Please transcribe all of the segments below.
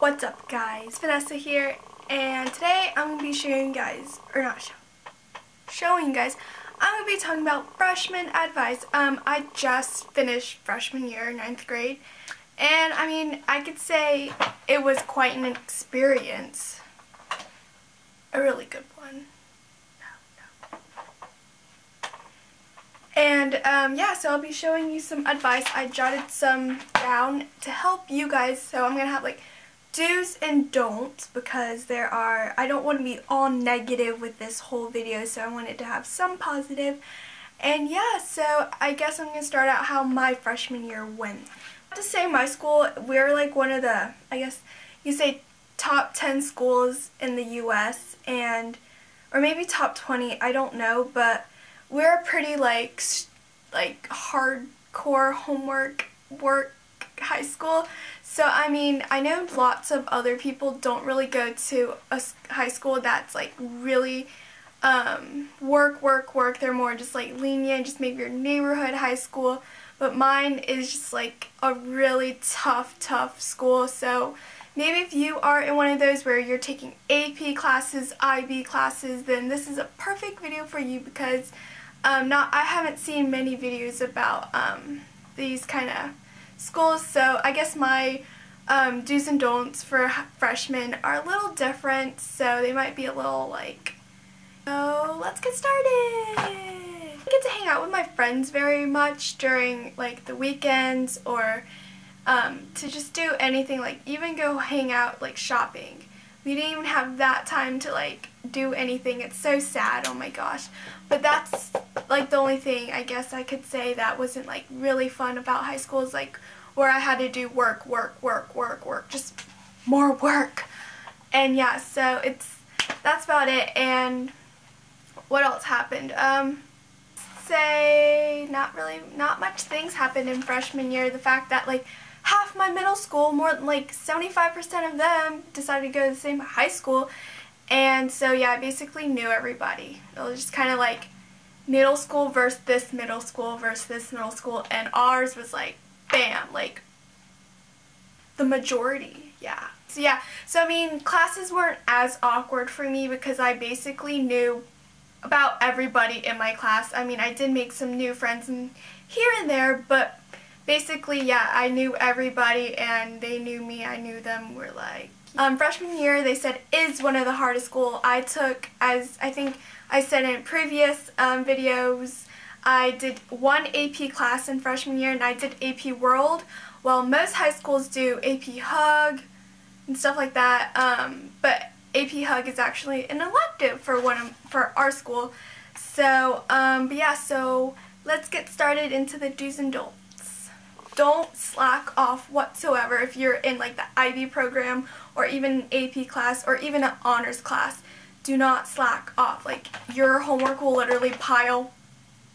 What's up, guys? Vanessa here, and today I'm going to be showing you guys, I'm going to be talking about freshman advice. I just finished freshman year, 9th grade, and I mean, I could say it was quite an experience. A really good one. And yeah, so I'll be showing you some advice. I jotted some down to help you guys, so I'm going to have like do's and don'ts, because I don't want to be all negative with this whole video, so I wanted to have some positive. And yeah, so I guess I'm going to start out how my freshman year went. I have to say, my school, we're like one of the, I guess you say, top 10 schools in the US, and or maybe top 20, I don't know, but we're a pretty like hardcore homework work high school. So I mean, I know lots of other people don't really go to a high school that's like really work. They're more just like lenient, just maybe your neighborhood high school, but mine is just like a really tough school. So maybe if you are in one of those where you're taking AP classes, IB classes, then this is a perfect video for you, because I haven't seen many videos about these kind of schools. So I guess my do's and don'ts for freshmen are a little different, so they might be a little like, oh, let's get started. I get to hang out with my friends very much during like the weekends, or to just do anything, like even go hang out like shopping. We didn't even have that time to like do anything. It's so sad, oh my gosh. But that's like the only thing I guess I could say that wasn't like really fun about high school, is like where I had to do work, just more work. And yeah, so that's about it. And what else happened? Say not much things happened in freshman year. The fact that like half my middle school, more than like 75% of them, decided to go to the same high school, and so yeah, I basically knew everybody. It was just kind of like middle school versus this middle school versus this middle school, and ours was like bam, like the majority. Yeah, so yeah, so I mean, classes weren't as awkward for me because I basically knew about everybody in my class. I mean, I did make some new friends here and there, but basically, yeah, I knew everybody and they knew me, I knew them. We're like, freshman year, they said, is one of the hardest schools I took. As I think I said in previous videos, I did one AP class in freshman year, and I did AP World, while most high schools do AP Hug and stuff like that, but AP Hug is actually an elective for our school. So but yeah, so let's get started into the do's and don'ts. Don't slack off whatsoever if you're in like the IB program, or even an AP class, or even an honors class. Do not slack off. Like, your homework will literally pile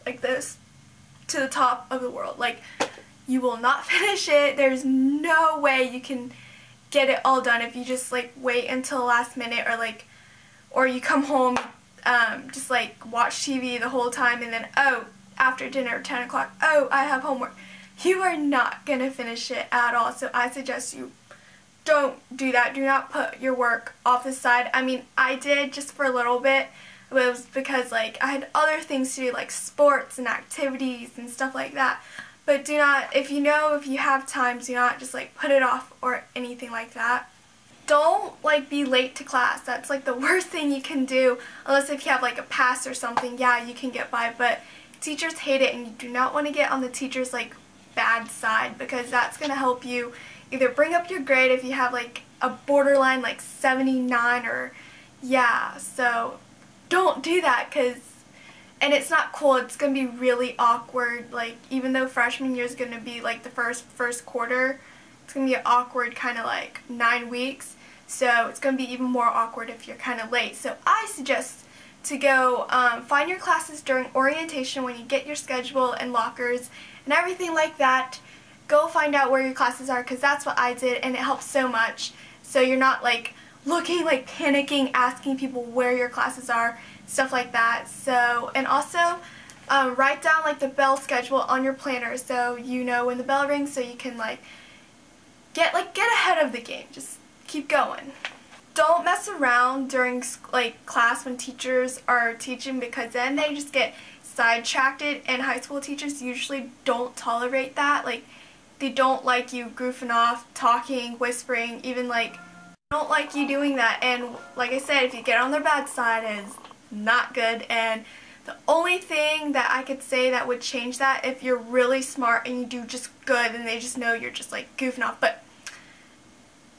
like this to the top of the world. Like, you will not finish it. There's no way you can get it all done if you just like wait until the last minute, or like, or you come home, just like watch TV the whole time, and then, oh, after dinner, 10 o'clock, oh, I have homework. You are not going to finish it at all, so I suggest you don't do that. Do not put your work off the side. I mean, I did just for a little bit. It was because like I had other things to do, like sports and activities and stuff like that. But do not, if you have time, do not just like put it off or anything like that. Don't like be late to class. That's like the worst thing you can do, unless if you have like a pass or something. Yeah, you can get by, but teachers hate it, and you do not want to get on the teachers like bad side, because that's going to help you either bring up your grade if you have like a borderline like 79, or yeah, so don't do that, and it's not cool. It's going to be really awkward. Like, even though freshman year is going to be like the first quarter, it's going to be an awkward kind of like 9 weeks, so it's going to be even more awkward if you're kind of late. So I suggest to go find your classes during orientation, when you get your schedule and lockers and everything like that. Go find out where your classes are, because that's what I did, and it helps so much. So you're not like looking, like panicking, asking people where your classes are, stuff like that. So, and also write down like the bell schedule on your planner, so you know when the bell rings, so you can like get ahead of the game. Just keep going. Don't mess around during class when teachers are teaching, because then they just get sidetracked, and high school teachers usually don't tolerate that. Like, they don't like you goofing off, talking, whispering, even don't like you doing that. And like I said, if you get on their bad side, it's not good. And the only thing that I could say that would change that, if you're really smart and you do just good and they just know you're just goofing off. But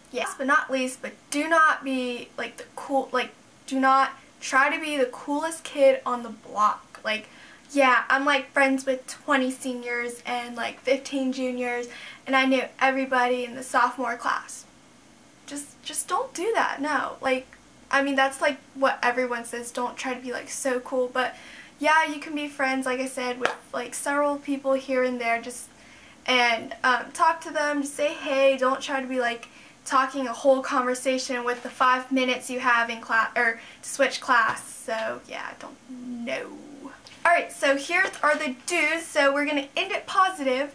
yeah. Last but not least, but do not be do not try to be the coolest kid on the block. Yeah, I'm friends with 20 seniors and 15 juniors, and I knew everybody in the sophomore class. Just don't do that. No. I mean, that's what everyone says, don't try to be so cool, but yeah, you can be friends, like I said, with several people here and there, and talk to them, just say hey. Don't try to be talking a whole conversation with the 5 minutes you have in class, or to switch class. So yeah, don't know. Alright, so here are the do's, so we're going to end it positive.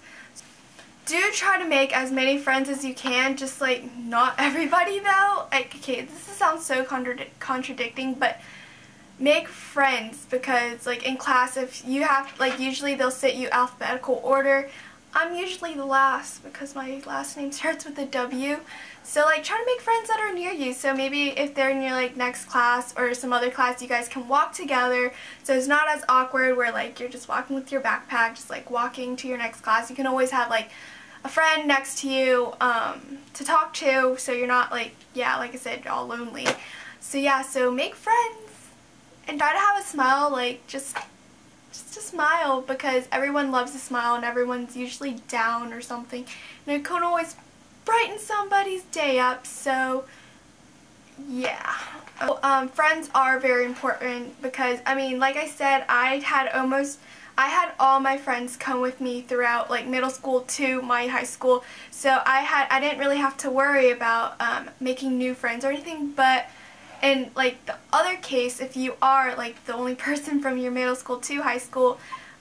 Do try to make as many friends as you can, just not everybody though. Okay, this sounds so contradicting, but make friends, because in class, if you have, usually they'll sit you alphabetical order. I'm usually the last because my last name starts with a W. So try to make friends that are near you. So maybe if they're in your next class or some other class, you guys can walk together. So it's not as awkward where you're just walking with your backpack, just walking to your next class. You can always have a friend next to you to talk to, so you're not yeah, like I said, all lonely. So yeah, so make friends and try to have a smile, just to smile, because everyone loves to smile and everyone's usually down or something, and it can always brighten somebody's day up. So yeah, friends are very important, because I mean, like I said, I had all my friends come with me throughout middle school to my high school, so I didn't really have to worry about making new friends or anything. But in the other case, if you are the only person from your middle school to high school,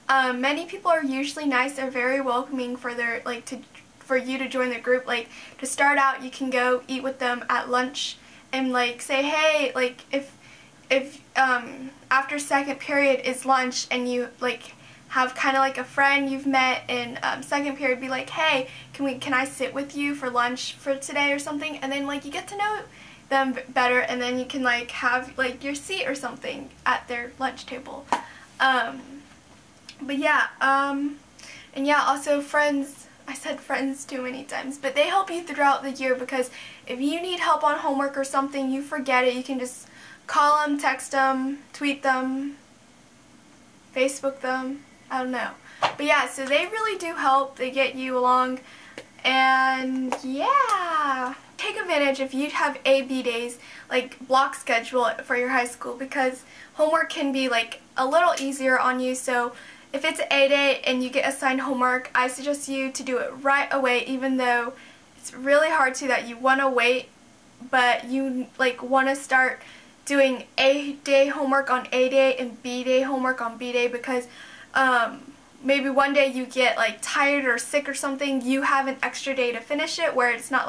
many people are usually nice. They're very welcoming for their for you to join their group. To start out, you can go eat with them at lunch and say hey, if after second period is lunch and you have kind of a friend you've met in second period, be hey, can I sit with you for lunch for today or something, and then you get to know them better, and then you can have your seat or something at their lunch table. But yeah, and yeah, also friends, I said friends too many times, but they help you throughout the year, because if you need help on homework or something, you forget it, you can just call them, text them, tweet them, Facebook them, I don't know. But yeah, so they really do help, they get you along. And yeah, take advantage if you have A/B days, block schedule for your high school, because homework can be a little easier on you. So if it's A day and you get assigned homework, I suggest you to do it right away, even though it's really hard to that you want to wait, but you want to start doing A day homework on A day and B day homework on B day, because maybe one day you get tired or sick or something, you have an extra day to finish it, where it's not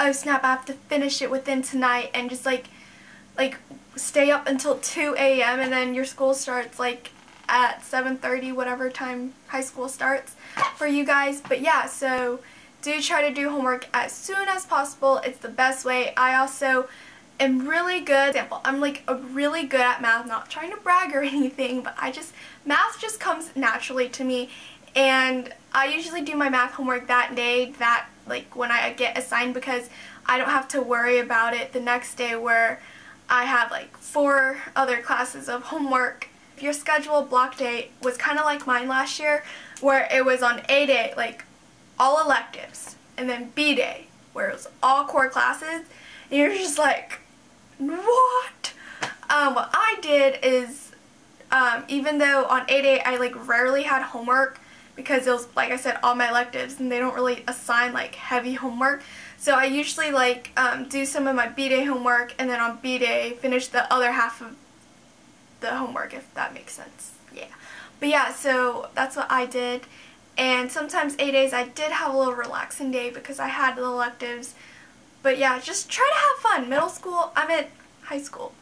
oh snap, I have to finish it within tonight, and just stay up until 2 AM and then your school starts at 7:30, whatever time high school starts for you guys. But yeah, so do try to do homework as soon as possible. It's the best way. I also am really good, I'm really good at math, not trying to brag or anything, but math just comes naturally to me, and I usually do my math homework that day, that when I get assigned, because I don't have to worry about it the next day where I have 4 other classes of homework. If your schedule block day was kind of like mine last year, where it was on A day all electives, and then B day where it was all core classes, and you're just what? What I did is, even though on A day I rarely had homework, because it was, like I said, all my electives, and they don't really assign heavy homework. So I usually do some of my B day homework, and then on B day finish the other half of the homework, if that makes sense. Yeah. But yeah, so that's what I did. And sometimes A days I did have a little relaxing day, because I had the electives But yeah, just try to have fun. Middle school, I'm at high school.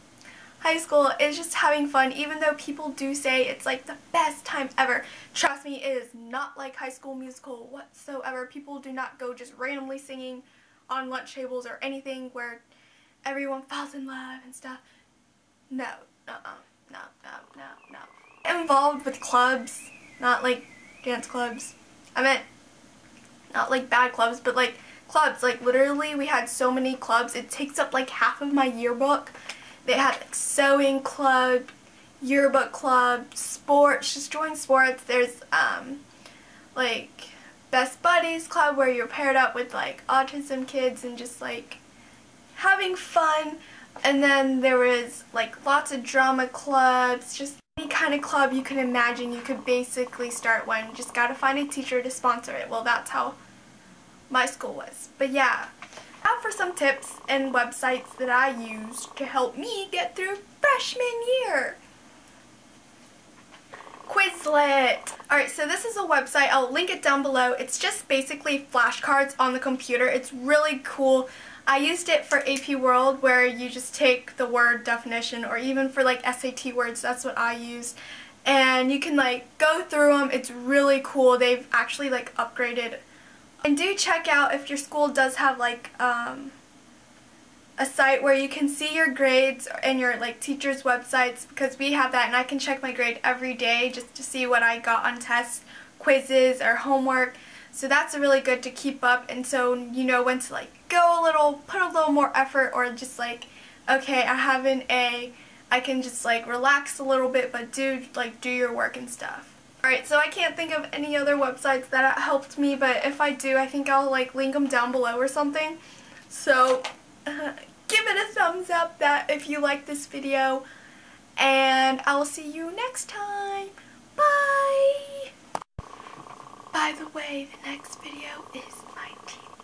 High school is just having fun, even though people do say it's like the best time ever. Trust me, it is not like High School Musical whatsoever. People do not go just randomly singing on lunch tables or anything where everyone falls in love and stuff. No, no. Involved with clubs, not like dance clubs. I meant not like bad clubs, but like clubs. Like literally we had so many clubs. It takes up like half of my yearbook. They had like sewing club, yearbook club, sports, just join sports. There's like best buddies club where you're paired up with like autism kids and just like having fun. And then there was like lots of drama clubs, just any kind of club you can imagine. You could basically start one. You just gotta find a teacher to sponsor it. Well, that's how my school was. But yeah. Now for some tips and websites that I used to help me get through freshman year. Quizlet. Alright, so this is a website. I'll link it down below. It's just basically flashcards on the computer. It's really cool. I used it for AP World where you just take the word definition, or even for like SAT words. That's what I used. And you can like go through them. It's really cool. They've actually like upgraded. And do check out if your school does have like a site where you can see your grades and your like teachers' websites, because we have that and I can check my grade every day just to see what I got on tests, quizzes, or homework. So that's really good to keep up, and so you know when to like go a little, put a little more effort, or just like, okay, I have an A, I can just like relax a little bit, but do your work and stuff. Alright, so I can't think of any other websites that helped me, but if I do, I think I'll like link them down below or something. So give it a thumbs up that if you like this video, and I'll see you next time. Bye! By the way, the next video is 19.